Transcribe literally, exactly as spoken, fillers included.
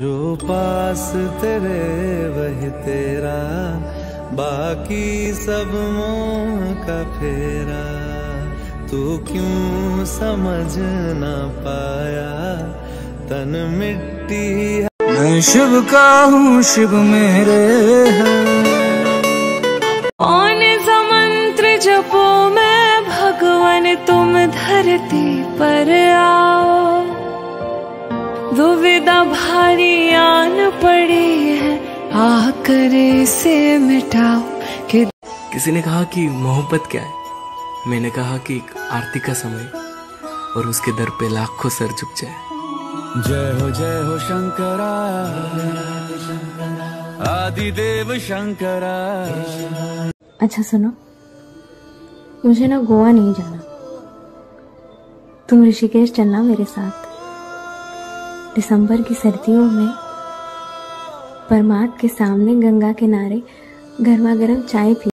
जो पास तेरे वही तेरा, बाकी सब मोह का फेरा। तू क्यों समझ ना पाया तन मिट्टी है। मैं शिव का हूँ, शिव मेरे है। कौन समंत्र जपो मैं भगवान, तुम धरती पर आओ। दुविधा भारी आन पड़ी है, आकर इसे मिटाओ। कि किसी ने कहा कि मोहब्बत क्या है, मैंने कहा कि एक आरती का समय और उसके दर पे लाखों सर झुक जाए। जय हो जय हो शंकरा, आदि देव शंकरा। अच्छा सुनो, मुझे ना गोवा नहीं जाना, तुम ऋषिकेश चलना मेरे साथ। दिसंबर की सर्दियों में परमाद के सामने गंगा किनारे गर्मा गर्म चाय पी।